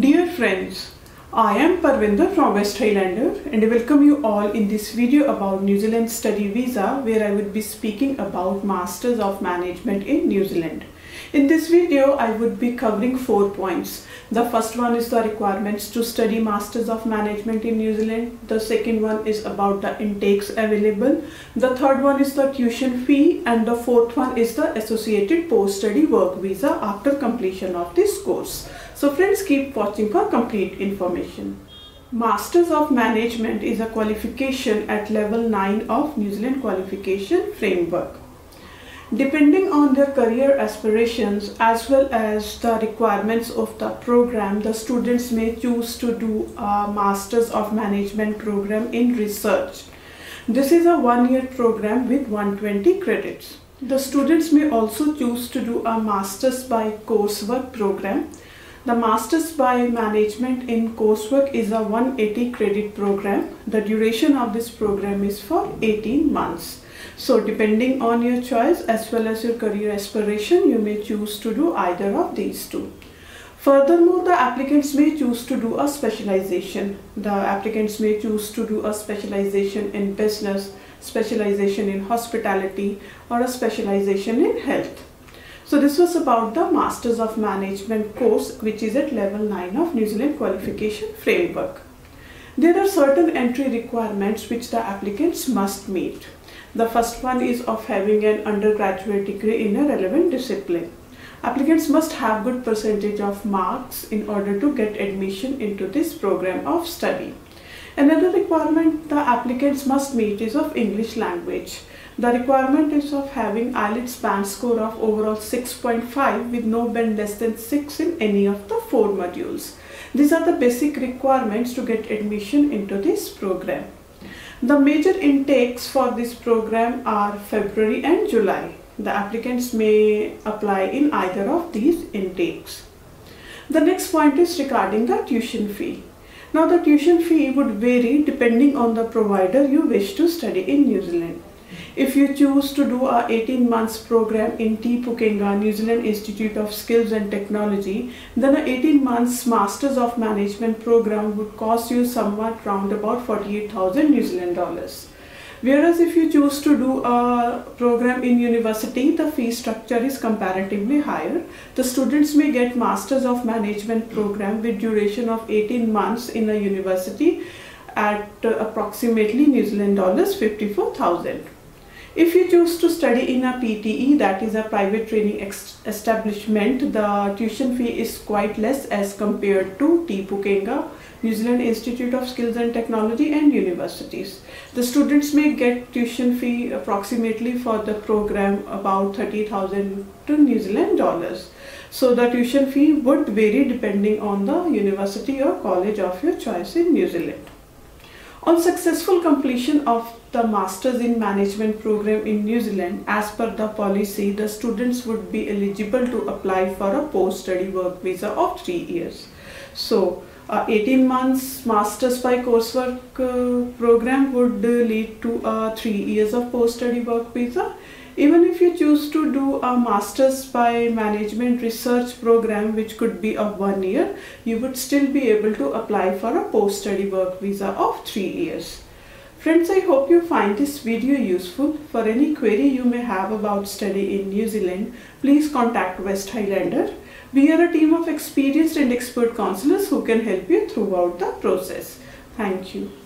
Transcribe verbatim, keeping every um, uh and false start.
Dear friends, I am Parvinder from West Highlander and I welcome you all in this video about New Zealand study visa, where I would be speaking about Masters of Management in New Zealand. In this video, I would be covering four points. The first one is the requirements to study Masters of Management in New Zealand. The second one is about the intakes available. The third one is the tuition fee and the fourth one is the associated post-study work visa after completion of this course. So friends, keep watching for complete information. Masters of Management is a qualification at level nine of New Zealand Qualification Framework. Depending on their career aspirations as well as the requirements of the program, the students may choose to do a Masters of Management program in research. This is a one-year program with one hundred twenty credits. The students may also choose to do a Masters by Coursework program. The Masters by Management in Coursework is a one hundred eighty credit program. The duration of this program is for eighteen months. So depending on your choice as well as your career aspiration, you may choose to do either of these two. Furthermore, the applicants may choose to do a specialization. The applicants may choose to do a specialization in business, specialization in hospitality, or a specialization in health. So this was about the Masters of Management course, which is at level nine of New Zealand Qualification Framework. There are certain entry requirements which the applicants must meet. The first one is of having an undergraduate degree in a relevant discipline. Applicants must have good percentage of marks in order to get admission into this program of study. Another requirement the applicants must meet is of English language. The requirement is of having I E L T S band score of overall six point five with no band less than six in any of the four modules. These are the basic requirements to get admission into this program. The major intakes for this program are February and July. The applicants may apply in either of these intakes. The next point is regarding the tuition fee. Now the tuition fee would vary depending on the provider you wish to study in New Zealand. If you choose to do a eighteen months program in Te Pūkenga, New Zealand Institute of Skills and Technology, then an eighteen months Masters of Management program would cost you somewhat round about forty-eight thousand New Zealand dollars. Whereas if you choose to do a program in university, the fee structure is comparatively higher. The students may get Masters of Management program with duration of eighteen months in a university at approximately New Zealand dollars fifty-four thousand. If you choose to study in a P T E, that is a private training establishment, the tuition fee is quite less as compared to Te Pūkenga, New Zealand Institute of Skills and Technology and universities. The students may get tuition fee approximately for the program about thirty thousand New Zealand dollars. So the tuition fee would vary depending on the university or college of your choice in New Zealand. On successful completion of the Masters in Management program in New Zealand, as per the policy, the students would be eligible to apply for a post-study work visa of three years. So, uh, eighteen months Masters by Coursework uh, program would uh, lead to uh, three years of post-study work visa. Even if you choose to do a Masters by Management research program, which could be of one year, you would still be able to apply for a post-study work visa of three years. Friends, I hope you find this video useful. For any query you may have about study in New Zealand, please contact West Highlander. We are a team of experienced and expert counselors who can help you throughout the process. Thank you.